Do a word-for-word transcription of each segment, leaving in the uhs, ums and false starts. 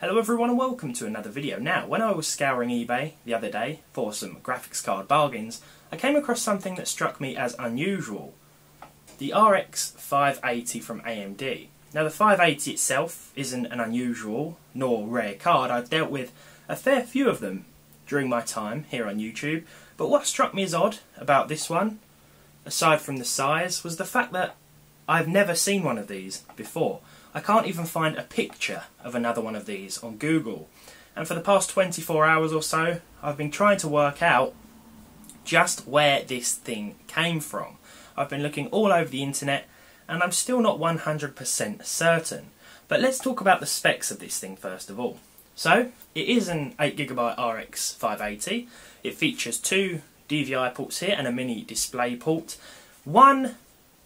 Hello everyone and welcome to another video. Now, when I was scouring eBay the other day for some graphics card bargains, I came across something that struck me as unusual. The R X five eighty from A M D. Now the five eighty itself isn't an unusual nor rare card. I've dealt with a fair few of them during my time here on YouTube, but what struck me as odd about this one, aside from the size, was the fact that I've never seen one of these before. I can't even find a picture of another one of these on Google. And for the past twenty-four hours or so, I've been trying to work out just where this thing came from. I've been looking all over the internet, and I'm still not one hundred percent certain. But let's talk about the specs of this thing first of all. So, it is an eight gigabyte R X five eighty. It features two D V I ports here and a mini display port. One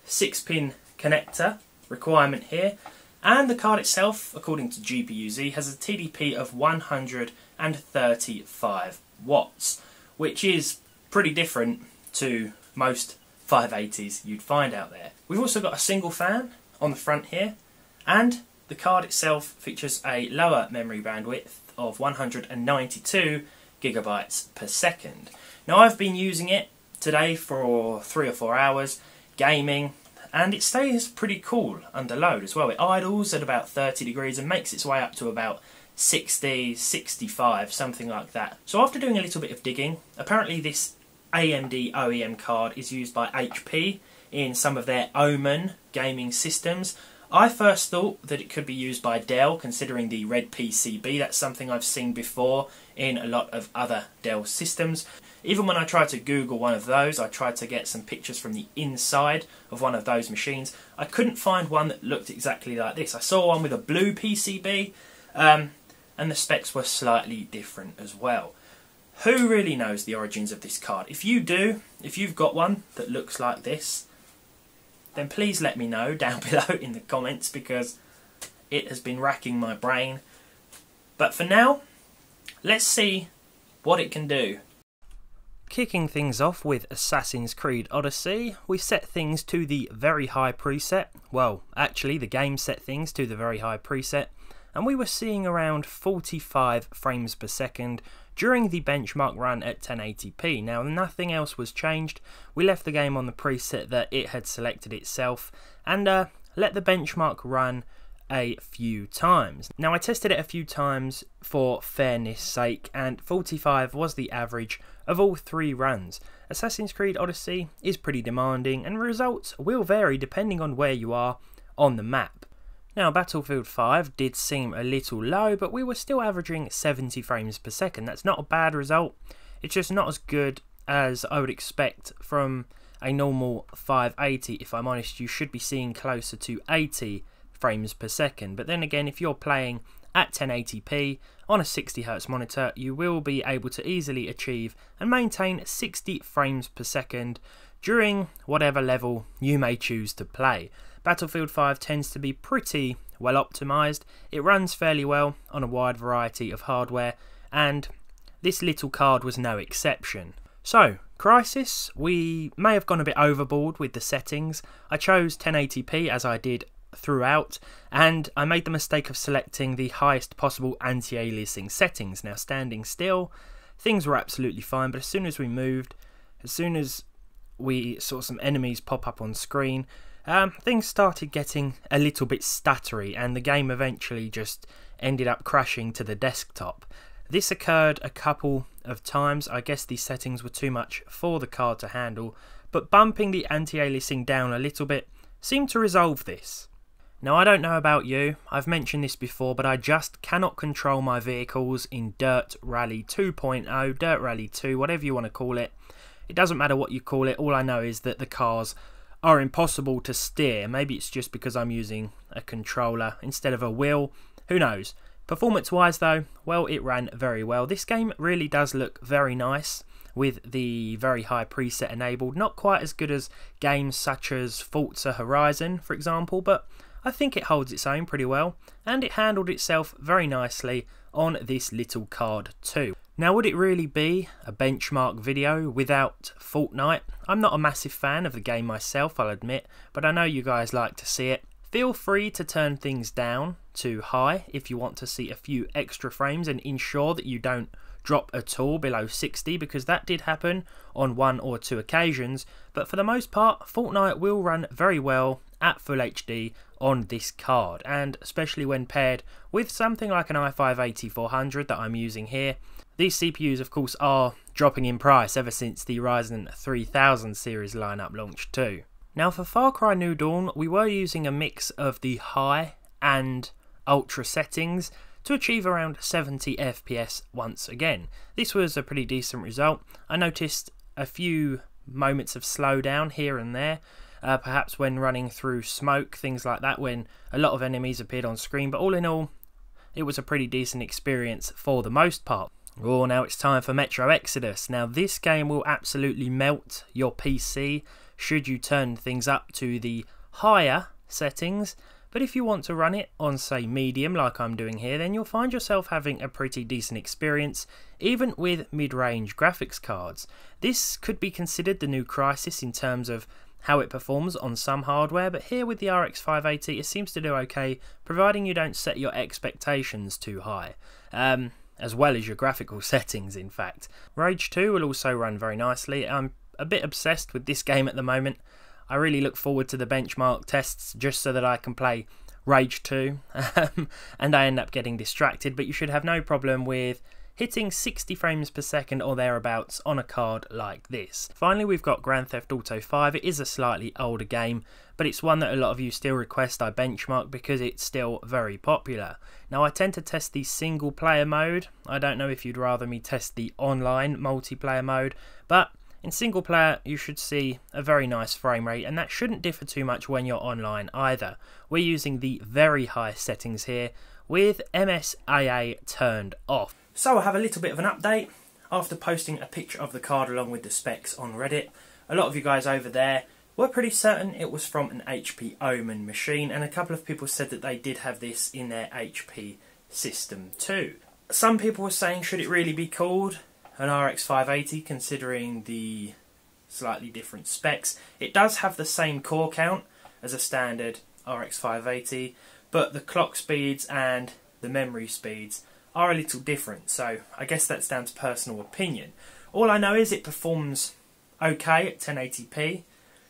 six pin connector requirement here. And the card itself, according to G P U Z, has a T D P of one hundred thirty-five watts, which is pretty different to most five eighties you'd find out there. We've also got a single fan on the front here, and the card itself features a lower memory bandwidth of one hundred ninety-two gigabytes per second. Now I've been using it today for three or four hours, gaming, and it stays pretty cool under load as well. It idles at about thirty degrees and makes its way up to about sixty, sixty-five, something like that. So after doing a little bit of digging, apparently this A M D O E M card is used by H P in some of their Omen gaming systems. I first thought that it could be used by Dell, considering the red P C B. That's something I've seen before in a lot of other Dell systems. Even when I tried to Google one of those, I tried to get some pictures from the inside of one of those machines. I couldn't find one that looked exactly like this. I saw one with a blue P C B, um, and the specs were slightly different as well. Who really knows the origins of this card? If you do, if you've got one that looks like this, then please let me know down below in the comments, because it has been racking my brain. But for now, let's see what it can do. Kicking things off with Assassin's Creed Odyssey, we set things to the very high preset. Well, actually the game set things to the very high preset, and we were seeing around forty-five frames per second during the benchmark run at ten eighty p. Now nothing else was changed. We left the game on the preset that it had selected itself and uh, let the benchmark run a few times. Now I tested it a few times for fairness sake, and forty-five was the average of all three runs. Assassin's Creed Odyssey is pretty demanding, and results will vary depending on where you are on the map. Now Battlefield five did seem a little low, but we were still averaging seventy frames per second. That's not a bad result, it's just not as good as I would expect from a normal five eighty. If I'm honest, you should be seeing closer to eighty frames per second, but then again, if you're playing at ten eighty p on a sixty hertz monitor, you will be able to easily achieve and maintain sixty frames per second during whatever level you may choose to play. Battlefield five tends to be pretty well optimized. It runs fairly well on a wide variety of hardware, and this little card was no exception. So, Crysis, we may have gone a bit overboard with the settings. I chose ten eighty p as I did throughout, and I made the mistake of selecting the highest possible anti-aliasing settings. Now standing still, things were absolutely fine, but as soon as we moved, as soon as we saw some enemies pop up on screen, um, things started getting a little bit stuttery, and the game eventually just ended up crashing to the desktop. This occurred a couple of times. I guess these settings were too much for the card to handle, but bumping the anti-aliasing down a little bit seemed to resolve this. Now I don't know about you, I've mentioned this before, but I just cannot control my vehicles in Dirt Rally two point oh, Dirt Rally two, whatever you want to call it. It doesn't matter what you call it, all I know is that the cars are impossible to steer. Maybe it's just because I'm using a controller instead of a wheel, who knows. Performance wise though, well, it ran very well. This game really does look very nice with the very high preset enabled. Not quite as good as games such as Forza Horizon, for example, but I think it holds its own pretty well, and it handled itself very nicely on this little card too. Now would it really be a benchmark video without Fortnite? I'm not a massive fan of the game myself, I'll admit, but I know you guys like to see it. Feel free to turn things down to high if you want to see a few extra frames and ensure that you don't drop at all below sixty, because that did happen on one or two occasions, but for the most part Fortnite will run very well at full H D on this card, and especially when paired with something like an i five eighty-four hundred that I'm using here. These C P Us of course are dropping in price ever since the Ryzen three thousand series lineup launched too. Now for Far Cry New Dawn, we were using a mix of the high and ultra settings to achieve around seventy F P S once again. This was a pretty decent result. I noticed a few moments of slowdown here and there, uh, perhaps when running through smoke, things like that, when a lot of enemies appeared on screen, but all in all, it was a pretty decent experience for the most part. Oh, now it's time for Metro Exodus. Now this game will absolutely melt your P C should you turn things up to the higher settings, but if you want to run it on, say, medium like I'm doing here, then you'll find yourself having a pretty decent experience even with mid-range graphics cards. This could be considered the new Crysis in terms of how it performs on some hardware, but here with the R X five eighty it seems to do okay, providing you don't set your expectations too high. Um, as well as your graphical settings, in fact. Rage two will also run very nicely. I'm a bit obsessed with this game at the moment. I really look forward to the benchmark tests just so that I can play Rage two and I end up getting distracted, but you should have no problem with hitting sixty frames per second or thereabouts on a card like this. Finally, we've got Grand Theft Auto five. It is a slightly older game, but it's one that a lot of you still request I benchmark because it's still very popular. Now, I tend to test the single player mode. I don't know if you'd rather me test the online multiplayer mode, but in single player you should see a very nice frame rate, and that shouldn't differ too much when you're online either. We're using the very high settings here with M S A A turned off. So I have a little bit of an update after posting a picture of the card along with the specs on Reddit. A lot of you guys over there were pretty certain it was from an H P Omen machine, and a couple of people said that they did have this in their H P system too. Some people were saying, should it really be called an R X five eighty considering the slightly different specs? It does have the same core count as a standard R X five eighty, but the clock speeds and the memory speeds are a little different, so I guess that's down to personal opinion. All I know is it performs okay at ten eighty p,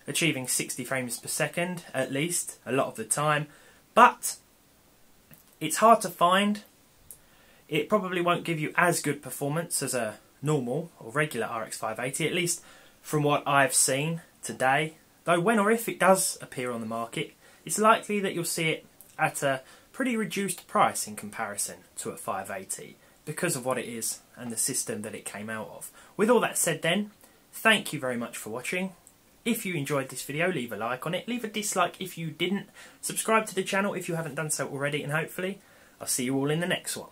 achieving sixty frames per second at least a lot of the time, but it's hard to find. It probably won't give you as good performance as a normal or regular R X five eighty, at least from what I've seen today, though when or if it does appear on the market, it's likely that you'll see it at a pretty reduced price in comparison to a five eighty because of what it is and the system that it came out of. With all that said then, thank you very much for watching. If you enjoyed this video, leave a like on it, leave a dislike if you didn't, subscribe to the channel if you haven't done so already, and hopefully I'll see you all in the next one.